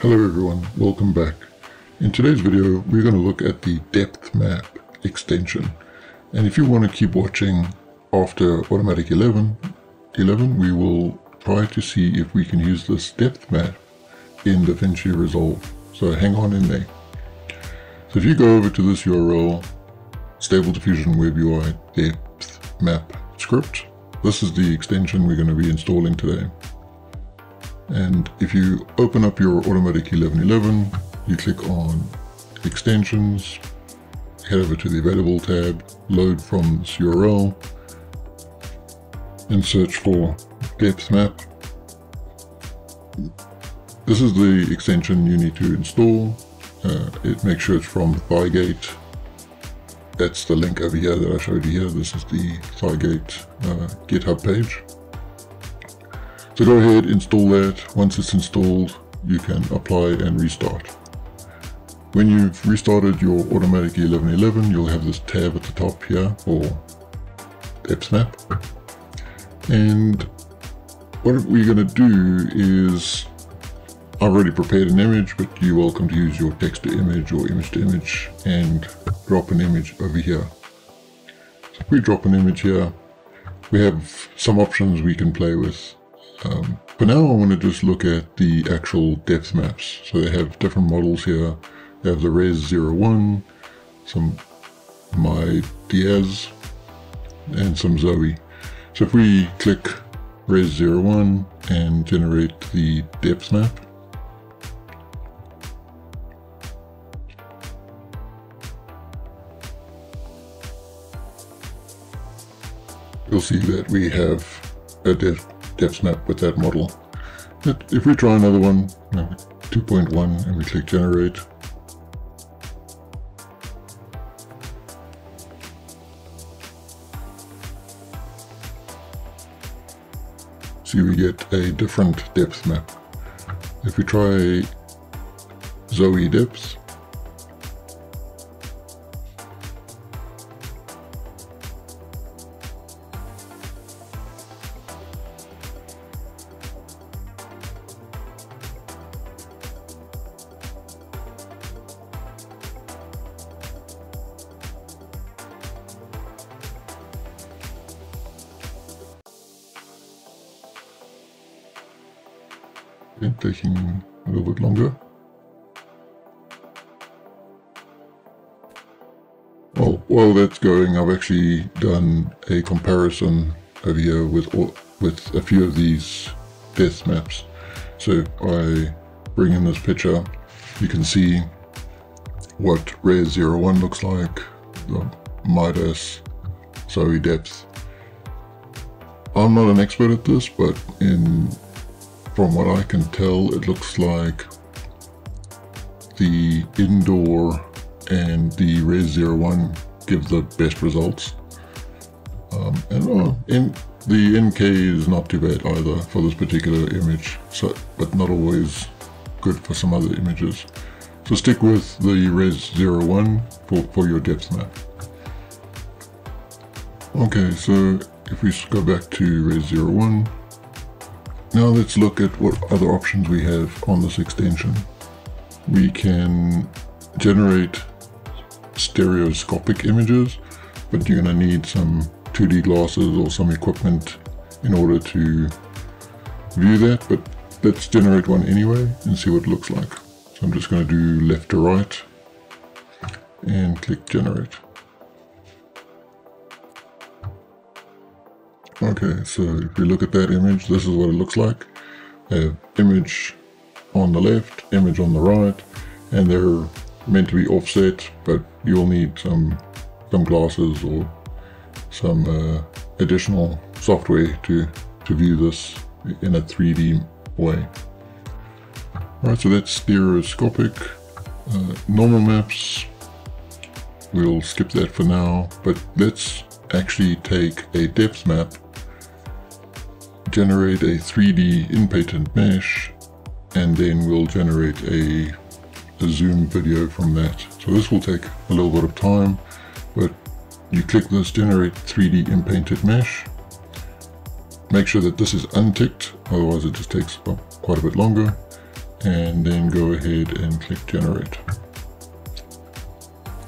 Hello everyone, welcome back. In today's video we're going to look at the Depth Map extension, and if you want to keep watching after AUTOMATIC1111 we will try to see if we can use this Depth Map in DaVinci Resolve, so hang on in there. So if you go over to this URL, Stable Diffusion Web UI Depth Map script, this is the extension we're going to be installing today. And if you open up your AUTOMATIC1111, you click on Extensions, head over to the Available tab, load from this URL, and search for Depth Map. This is the extension you need to install. Make sure it's from Thygate. That's the link over here that I showed you here. This is the Thygate GitHub page. So go ahead, install that. Once it's installed, you can apply and restart. When you've restarted your AUTOMATIC1111, you'll have this tab at the top here for Depth Map. And what we're going to do is, I've already prepared an image, but you're welcome to use your text to image or image to image and drop an image over here. So if we drop an image here, we have some options we can play with. For now I want to just look at the actual depth maps. So they have different models here. They have the Res01, some Midas, and some Zoe. So if we click Res01 and generate the depth map, you'll see that we have a depth map with that model. If we try another one, 2.1, and we click generate, see we get a different depth map. If we try Zoe depth, taking a little bit longer. Well, while that's going, I've actually done a comparison over here with a few of these depth maps. So if I bring in this picture, you can see what Res01 looks like, the Midas, Zoe depth. I'm not an expert at this, but from what I can tell, it looks like the indoor and the Res01 give the best results. And the NK is not too bad either for this particular image, but not always good for some other images. So stick with the Res01 for your depth map. Okay, so if we go back to Res01, now let's look at what other options we have on this extension. We can generate stereoscopic images, but you're going to need some 2D glasses or some equipment in order to view that, but let's generate one anyway and see what it looks like. So I'm just going to do left to right and click generate. Okay, so if we look at that image, this is what it looks like. I have image on the left, image on the right, and they're meant to be offset, but you'll need some glasses or some additional software to view this in a 3D way. Alright, so that's stereoscopic. Normal maps, we'll skip that for now, but let's actually take a depth map, generate a 3D inpatent mesh, and then we'll generate a zoom video from that. So this will take a little bit of time, but you click this generate 3D inpainted mesh. Make sure that this is unticked, otherwise it just takes quite a bit longer. and then go ahead and click generate.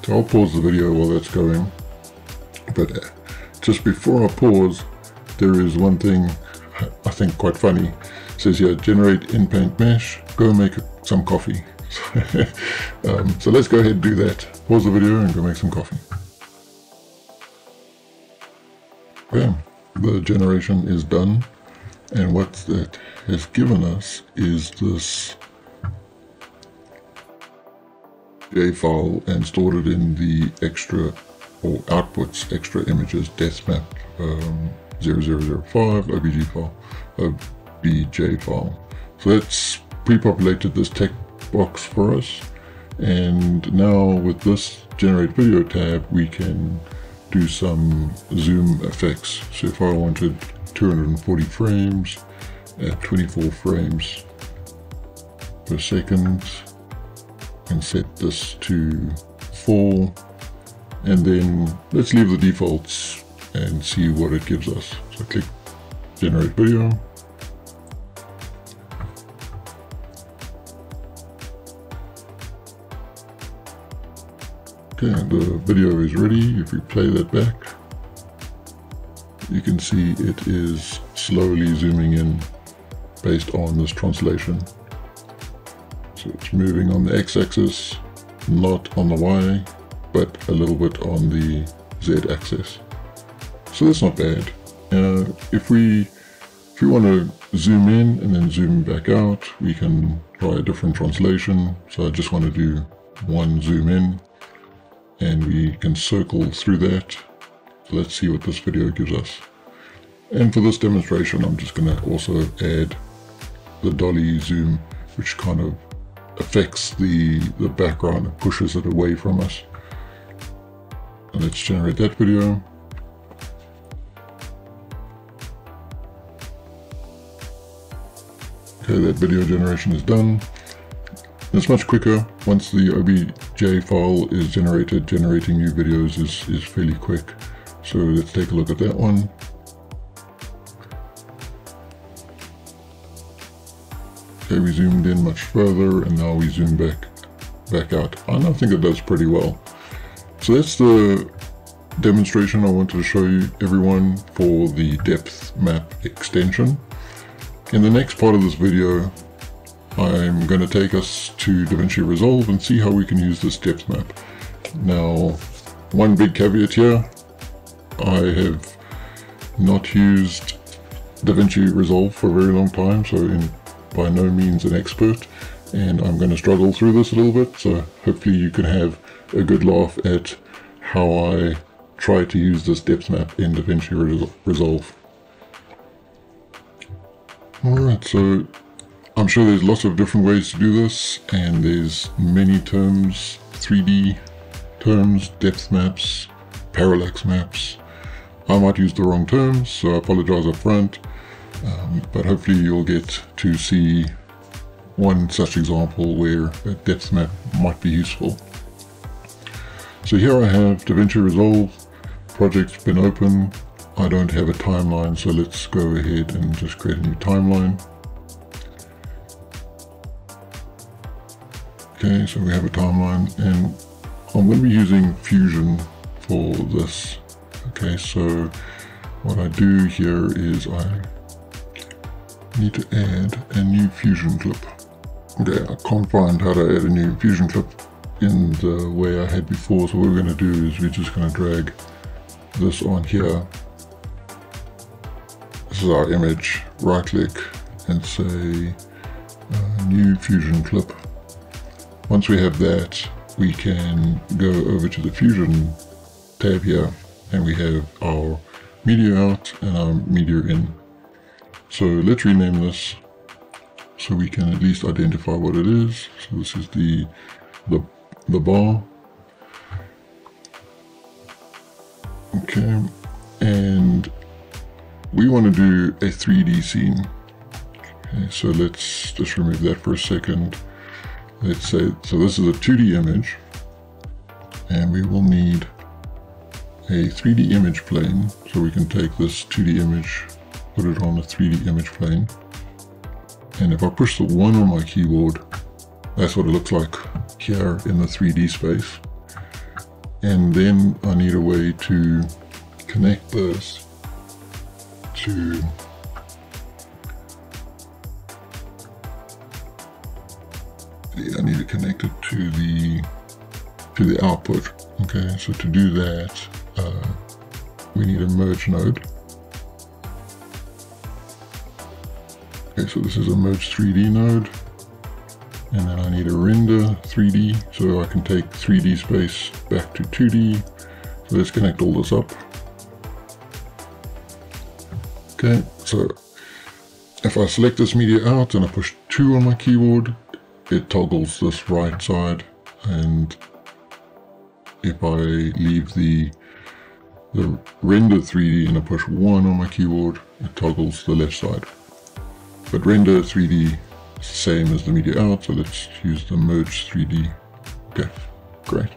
So I'll pause the video while that's going, but just before I pause, there is one thing I think quite funny. It says here, generate in-paint mesh, go make some coffee. So let's go ahead and do that. Pause the video and go make some coffee. Okay, the generation is done, and what that has given us is this J file and stored it in the extra or outputs extra images Depth Map 0005 OBJ file, OBJ file. So that's pre-populated this text box for us, and now with this generate video tab we can do some zoom effects. So if I wanted 240 frames at 24 frames per second, and set this to 4, and then let's leave the defaults and see what it gives us. So click generate video. Okay, and the video is ready. If we play that back, you can see it is slowly zooming in based on this translation. So it's moving on the x-axis, not on the y, but a little bit on the z-axis. So that's not bad. If we want to zoom in and then zoom back out, we can try a different translation. So I just want to do one zoom in, and we can circle through that. So let's see what this video gives us. And for this demonstration, I'm just going to also add the dolly zoom, which kind of affects the background and pushes it away from us. And let's generate that video. Okay, that video generation is done. It's much quicker. Once the OBJ file is generated, generating new videos is fairly quick. So let's take a look at that one. Okay, we zoomed in much further, and now we zoom back out. And I think it does pretty well. So that's the demonstration I wanted to show you, everyone, for the Depth Map extension. In the next part of this video, I'm going to take us to DaVinci Resolve and see how we can use this Depth Map. Now, one big caveat here, I have not used DaVinci Resolve for a very long time, so by no means an expert, and I'm going to struggle through this a little bit, so hopefully you can have a good laugh at how I try to use this Depth Map in DaVinci Resolve. Alright, so I'm sure there's lots of different ways to do this, and there's many terms, 3D terms, depth maps, parallax maps. I might use the wrong terms, so I apologize up front, but hopefully you'll get to see one such example where a depth map might be useful. So here I have DaVinci Resolve, project's been open, I don't have a timeline, so let's go ahead and just create a new timeline. Okay, so we have a timeline, and I'm going to be using Fusion for this. Okay, so what I do here is I need to add a new Fusion clip. Okay, I can't find how to add a new Fusion clip in the way I had before, so what we're going to do is we're just going to drag this on here. This is our image, right click and say new Fusion clip. Once we have that, we can go over to the Fusion tab here, and we have our media out and our media in. So let's rename this so we can at least identify what it is. So this is the bar. Okay, and we want to do a 3D scene. Okay, so let's just remove that for a second. Let's say, so this is a 2D image, and we will need a 3D image plane. So we can take this 2D image, put it on a 3D image plane, And if I push the 1 on my keyboard, that's what it looks like here in the 3D space. And then I need a way to connect this to the output. Okay, so to do that, we need a merge node. Okay, so this is a merge 3D node, and then I need a render 3D, so I can take 3D space back to 2D. So let's connect all this up. Okay, so if I select this media out and I push 2 on my keyboard, it toggles this right side, and if I leave the render 3D and I push 1 on my keyboard, it toggles the left side. But render 3D is the same as the media out, so let's use the merge 3D. Okay, great.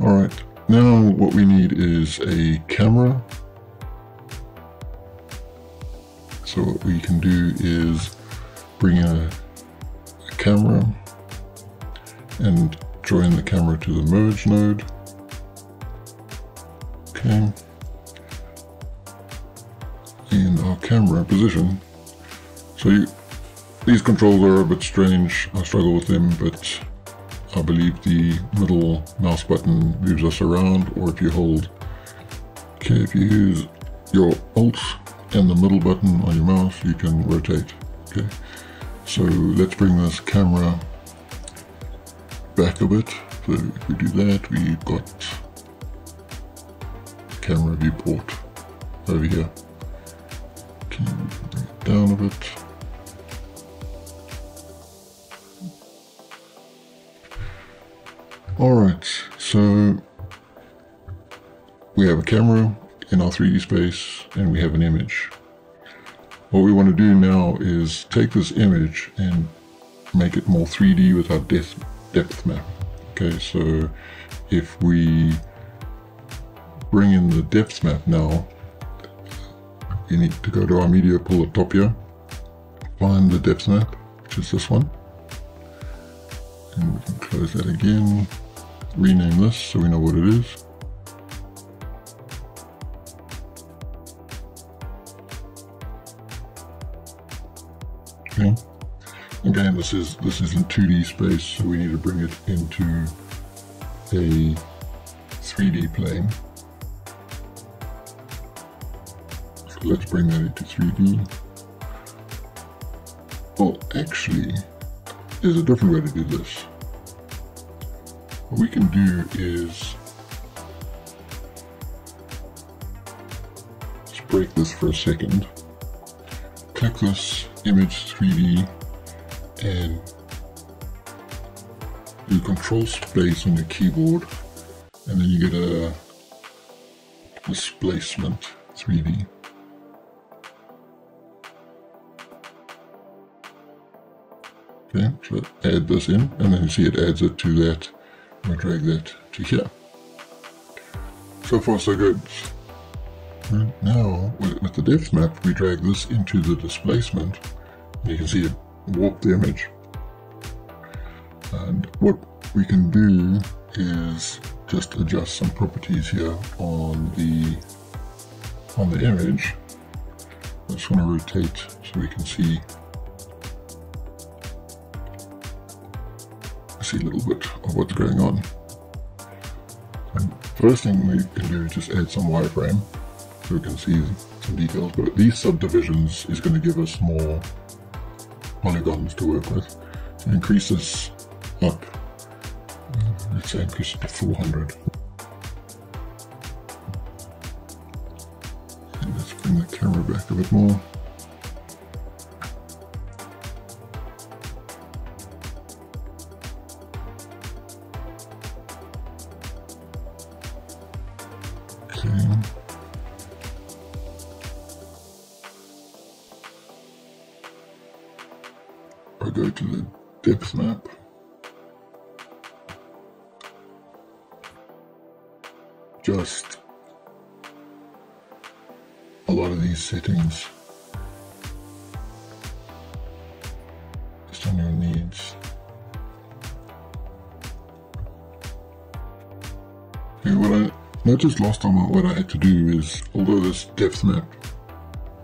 All right, now what we need is a camera. So what we can do is bring a camera and join the camera to the merge node. Okay. And our camera position. So these controls are a bit strange. I struggle with them, but I believe the middle mouse button moves us around, or if you hold, okay, if you use your Alt and the middle button on your mouse, you can rotate. Okay. So let's bring this camera back a bit. So if we do that, we've got camera viewport over here. Okay, bring it down a bit. All right, so we have a camera in our 3D space and we have an image. What we want to do now is take this image and make it more 3D with our depth map. Okay, so if we bring in the depth map now, you need to go to our media pool at top here, find the depth map, which is this one, and we can close that again, rename this so we know what it is. Okay. Again, this is in 2D space, so we need to bring it into a 3D plane. So let's bring that into 3D. Well, actually, there's a different way to do this. What we can do is let's break this for a second. Click this image 3D and do control space on your keyboard, and then you get a displacement 3D. Okay, so add this in, and then you see it adds it to that. I'm going to drag that to here. So far so good. Right now, with the depth map, we drag this into the displacement, and you can see it warp the image. And what we can do is just adjust some properties here on the image. I just want to rotate so we can see a little bit of what's going on. And first thing we can do is just add some wireframe so we can see some details, but these subdivisions is going to give us more polygons to work with. So increase this up, let's say increase it to 400. And let's bring the camera back a bit more. Go to the depth map. Just a lot of these settings and your needs. Okay, what I noticed last time, what I had to do is, although this depth map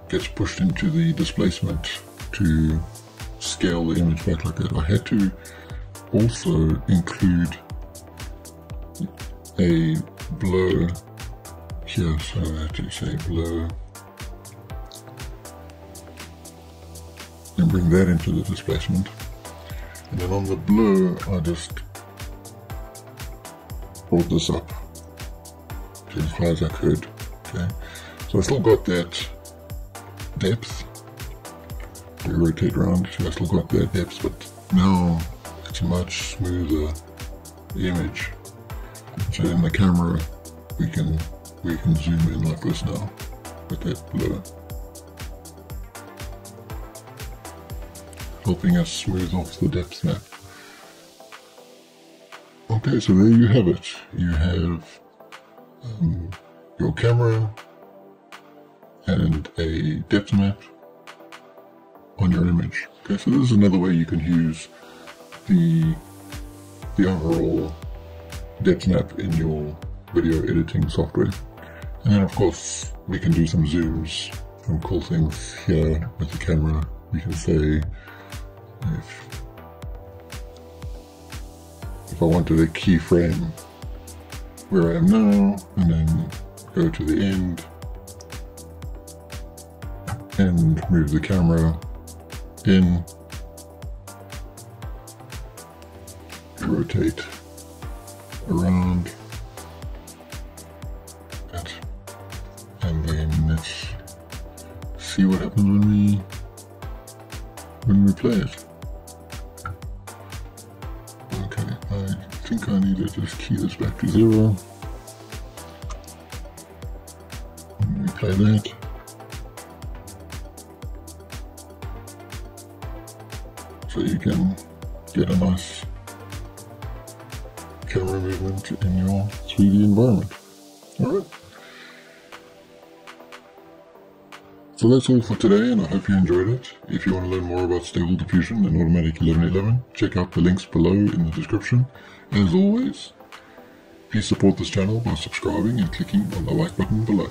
gets pushed into the displacement to scale the image back like that, I had to also include a blur here, so I had to say blur and bring that into the displacement, and then on the blur I just brought this up to as high as I could. Okay, so I still got that depth. We rotate around, so I still got that depth, but now it's a much smoother image. So in the camera we can zoom in like this now with that blur, helping us smooth off the depth map. Okay, so there you have it. You have your camera and a depth map on your image. Okay, so this is another way you can use the overall depth map in your video editing software. And then of course we can do some zooms, some cool things here with the camera. We can say, if I wanted a keyframe where I am now, and then go to the end and move the camera in, rotate around it, and then let's see what happens when we play it. I think I need to just key this back to 0. Replay that. So you can get a nice camera movement in your 3D environment. Alright. So that's all for today, and I hope you enjoyed it. If you want to learn more about Stable Diffusion and AUTOMATIC1111, check out the links below in the description. As always, please support this channel by subscribing and clicking on the like button below.